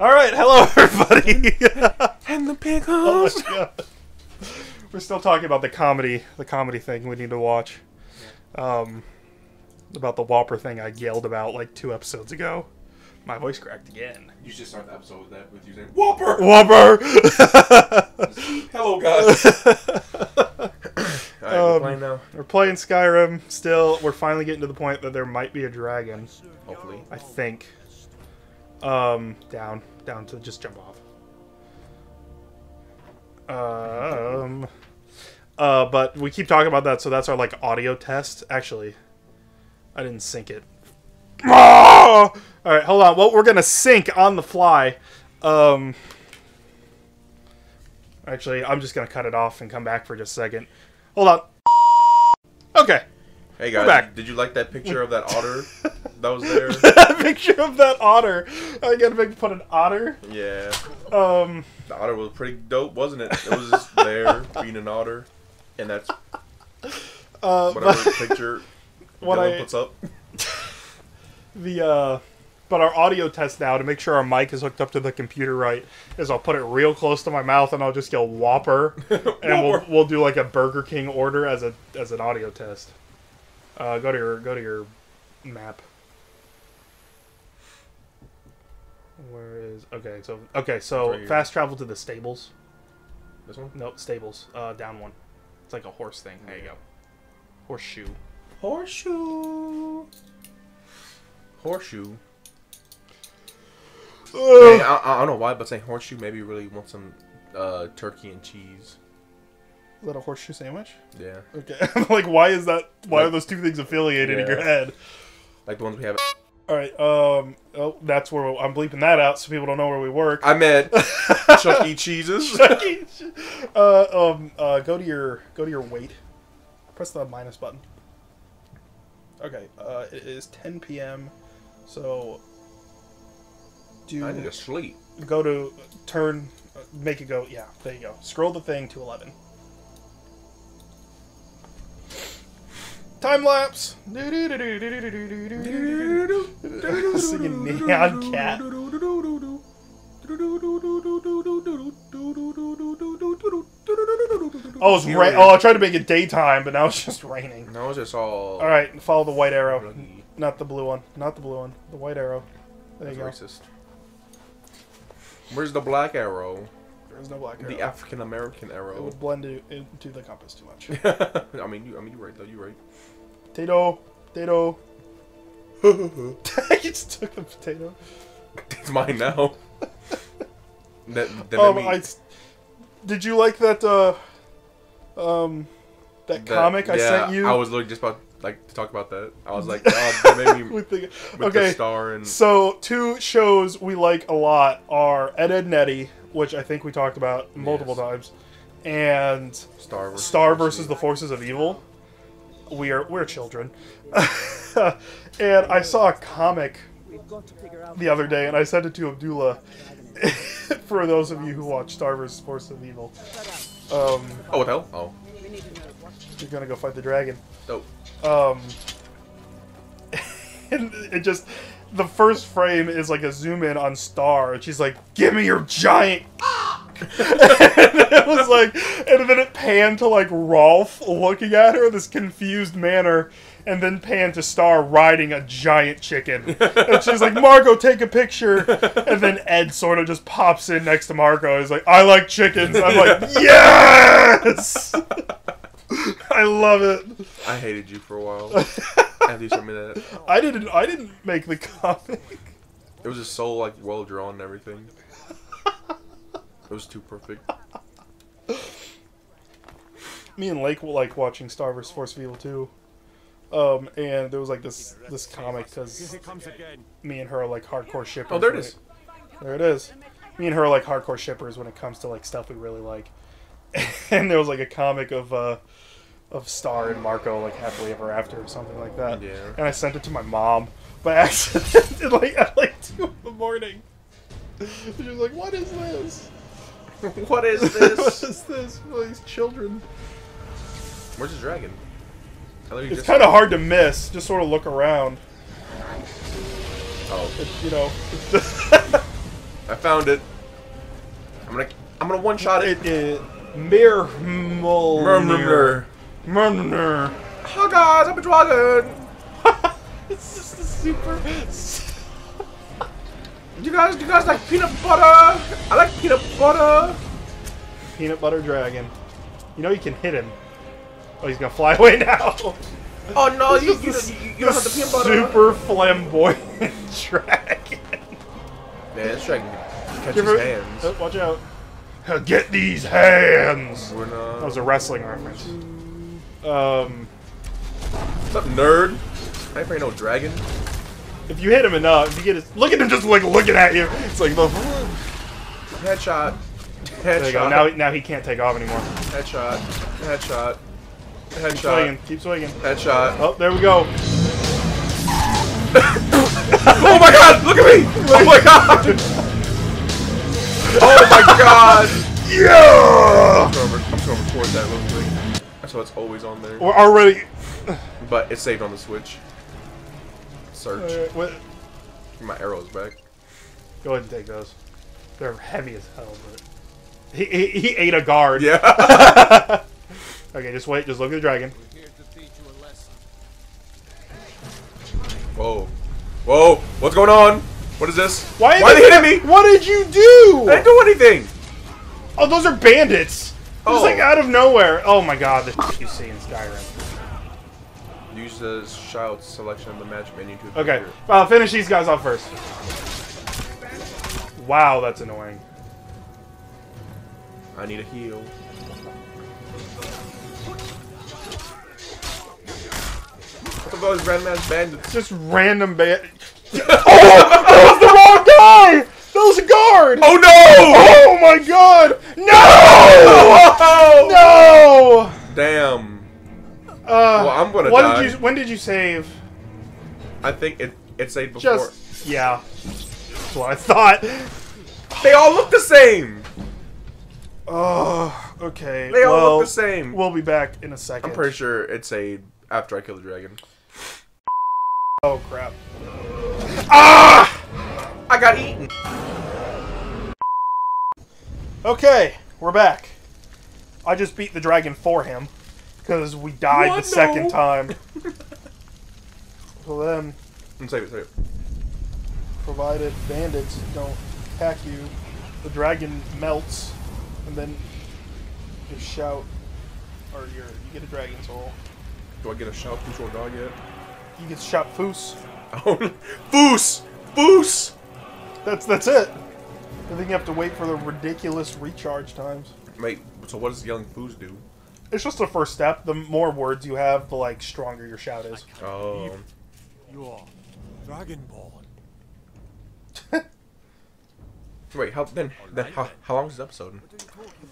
All right, hello everybody. And the pickles. Oh my God. We're still talking about the comedy thing we need to watch. About the Whopper thing I yelled about like 2 episodes ago. My voice cracked again. You should start the episode with that, with you saying Whopper. Whopper. Hello guys. All right, we're playing now. We're playing Skyrim still. We're finally getting to the point that there might be a dragon. Hopefully. I think. Down to just jump off. But we keep talking about that, so that's our, like, audio test. Actually, I didn't sync it. Oh! Alright, hold on. Well, we're gonna sync on the fly. Actually, I'm just gonna cut it off and come back for just a second. Hold on. Okay. Hey guys, back. Did you like that picture of that otter that was there? That picture of that otter. I gotta put an otter. Yeah. The otter was pretty dope, wasn't it? It was just there being an otter, and that's whatever picture what Dylan puts up. But our audio test now to make sure our mic is hooked up to the computer right is I'll put it real close to my mouth and I'll just yell Whopper, and we'll do like a Burger King order as an audio test. Go to your map. Where is okay, so right, fast travel to the stables. This one? Nope, stables. Down one. It's like a horse thing. There you go. Horseshoe. Horseshoe. Horseshoe. Hey, I don't know why, but saying horseshoe maybe really want some turkey and cheese. Is that a horseshoe sandwich? Yeah. Okay. Like, why is that? Why are those two things affiliated in your head? Like the ones we have. All right. Oh, that's where I'm bleeping that out so people don't know where we work. I meant Chuck E. Cheese's. Chuck E. Cheese. Go to your weight. Press the minus button. Okay. It is 10 p.m. So. I need to sleep. Go to turn. Make it go. Yeah. There you go. Scroll the thing to 11. Time lapse. Singing Neon Cat. Oh, it's rain. Oh, I tried to make it daytime, but now it's just raining. Now it's just all. All right, follow the white arrow. Not the blue one. Not the blue one. The white arrow. There you go. Racist. Where's the black arrow? There's no black arrow. The African American arrow. It would blend into the compass too much. I mean, you're right though. You're right. Potato, potato. I just took the potato. It's mine now. Did you like that? That comic I sent you. I was literally just about to talk about that. I was like, oh, that made me with the star and. So 2 shows we like a lot are Ed, Nettie, which I think we talked about multiple times, and Star versus the Forces of Evil. We're children, and I saw a comic the other day, and I sent it to Abdulllah. For those of you who watch Star versus Forces of Evil, oh what the hell? Oh, you're gonna go fight the dragon. Dope. And it just. The first frame is like a zoom in on Star, and she's like, "Give me your giant!" And it was like, and then it panned to like Rolf looking at her in this confused manner, and then panned to Star riding a giant chicken. And she's like, "Margo, take a picture." And then Ed sort of just pops in next to Margo. He's like, "I like chickens." I'm like, "Yes!" I love it. I hated you for a while. At least for a minute. I didn't make the comic. It was just so like well drawn and everything. It was too perfect. Me and Lake will like watching Star vs. Force of Evil 2. And there was like this comic because me and her are like hardcore shippers. Oh, there it is. There it is. Me and her are like hardcore shippers when it comes to like stuff we really like. And there was like a comic of Star and Marco, like, happily ever after or something like that. Yeah. And I sent it to my mom by accident at, like, 2 in the morning. She was like, what is this? What is this? What is this? All these children. Where's the dragon? It's kind of hard to miss. Just sort of look around. Oh. It's, you know. I found it. I'm gonna one-shot it. Murmur. Oh guys, I'm a dragon. It's just a super. Do you guys like peanut butter? I like peanut butter. Peanut butter dragon. You know you can hit him. Oh, he's gonna fly away now. Oh no, you don't have the peanut butter. Super flamboyant dragon. Man, this dragon can catch his hands. Oh, watch out. Get these hands! We're not... That was a wrestling reference. What's up, nerd? I ain't playing no dragon. If you hit him enough, you get his... Look at him just like looking at you! It's like... Headshot. Headshot. There you go. Now he can't take off anymore. Headshot. Headshot. Headshot. Keep swinging. Keep swinging. Headshot. Oh, there we go. Oh my god! Look at me! Oh my god! Oh my god! Yeah! I'm gonna record that real quick. That's why it's always on there. We're already... But it's saved on the Switch. Search. What? My arrows back. Go ahead and take those. They're heavy as hell, but... He ate a guard. Yeah. Okay, just wait. Just look at the dragon. We're here to teach you a lesson. Whoa. Whoa! What's going on? What is this? Why are they hitting me? What did you do? I didn't do anything. Oh, those are bandits. Oh. Just like out of nowhere. Oh my god, the shit you see in Skyrim. Use the shout selection of the match menu to... Okay, finish these guys off first. Wow, that's annoying. I need a heal. What about those random ass bandits? Just random bandits. Oh! That was the wrong guy! That was a guard! Oh no! Oh my god! No! No! Damn. Well, I'm gonna die. When did you save? I think it saved before. Just, yeah. That's what I thought. They all look the same! Oh, okay. They all look the same. We'll be back in a second. I'm pretty sure it saved after I killed the dragon. Oh crap. Ah! I got eaten. Okay, we're back. I just beat the dragon for him because we died the second time. So then, save it. Provided bandits don't attack you, the dragon melts, and then you shout, or you get a dragon soul. Do I get a shout Fus Ro Dah yet? You get shout Fus. Oh, Fus! That's it. I think you have to wait for the ridiculous recharge times. Wait, so what does young Fus do? It's just the first step. The more words you have, the stronger your shout is. Oh. You are Dragonborn. Wait, how long is this episode?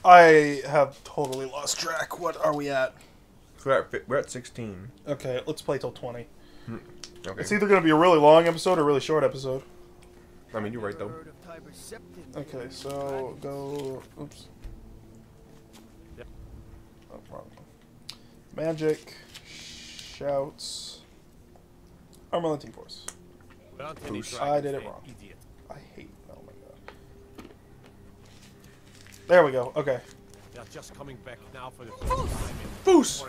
I have totally lost track. What are we at? We're at 16. Okay, let's play till 20. Okay. It's either going to be a really long episode or a really short episode. I mean, you're right, though. Okay, so go... Oops. Oh, wrong. Magic. Shouts. I'm on the Team Force. I did it wrong. I hate... Oh, my god. There we go. Okay. They're just coming back now for the Fus!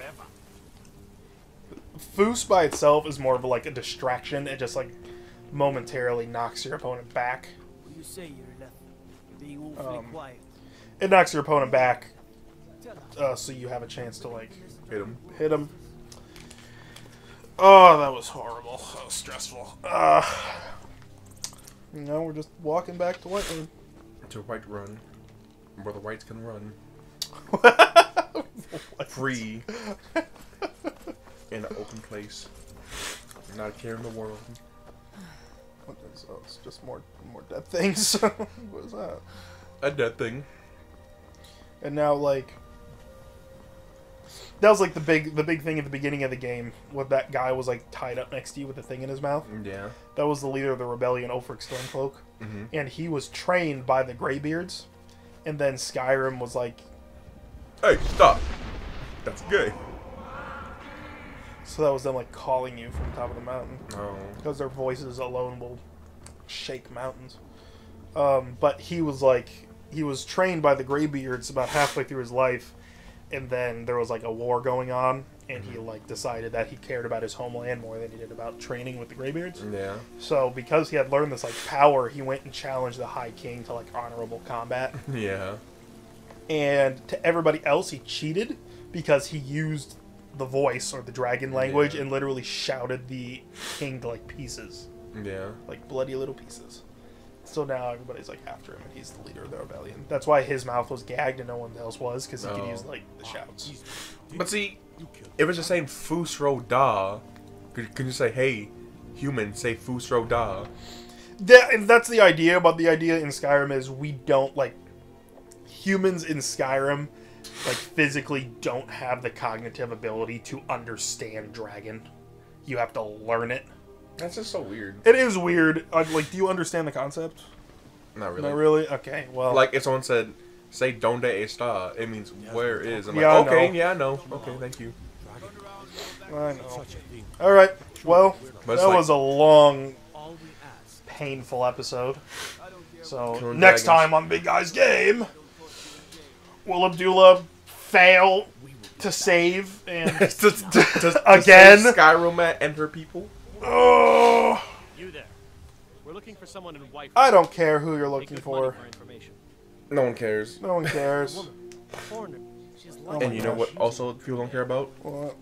Fus by itself is more of a distraction. It just momentarily knocks your opponent back. You say you're being awfully quiet. It knocks your opponent back, so you have a chance to hit him. Oh, that was horrible. That was stressful. You know, we're just walking back to Whiterun. To Whiterun, where the whites can run. Free. In an open place, not a care in the world. What is that? It's just more dead things. What is that? A dead thing. And now, that was the big thing at the beginning of the game. What that guy was tied up next to you with the thing in his mouth. Yeah. That was the leader of the rebellion, Ulfric Stormcloak, and he was trained by the Greybeards. And then Skyrim was like, "Hey, stop! That's gay." So that was them calling you from the top of the mountain. Oh. Because their voices alone will shake mountains. But he was like, he was trained by the Greybeards about halfway through his life, and then there was like a war going on, and he like decided that he cared about his homeland more than he did about training with the Greybeards. Yeah. So because he had learned this like power, he went and challenged the High King to like honorable combat. Yeah. And to everybody else, he cheated because he used the voice or the dragon language and literally shouted the king to like pieces. Yeah. Like bloody little pieces. So now everybody's like after him, and he's the leader of the rebellion. That's why his mouth was gagged and no one else was, because he could use like the shouts. But see, it was the same Fus Ro Dah. Could you say, hey, human, say Fus Ro Dah? That's the idea. But the idea in Skyrim is we don't like humans in Skyrim. Like physically, don't have the cognitive ability to understand dragon. You have to learn it. That's just so weird. It is weird. Like, do you understand the concept? Not really. Not really? Okay, well... Like, if someone said, say, donde está, it means where is. I'm like, okay, yeah, I know. Okay, thank you. I know. All right, well, that was a long, painful episode. So, next time on Big Guys Game, will Abdulllah fail to save and... again? Save Skyrim and her people? Oh. You there. We're looking for someone in Whiterun. I don't care who you're looking for. No one cares. No one cares. And you know what also people don't care about? What?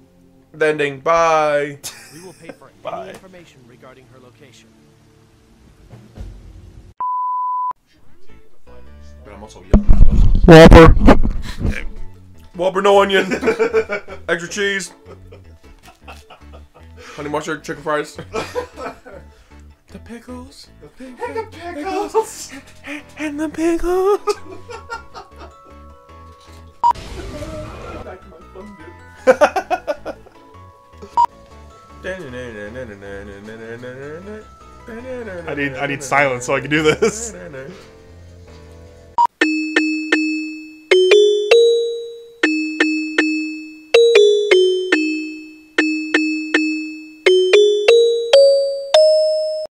The ending. Bye. We will pay for any information regarding her location. But I'm also young. Whopper. Whopper, no onion. Extra cheese. Honey mustard, chicken fries. The pickles. The pickles. And the pickles. And the pickles. I need silence so I can do this.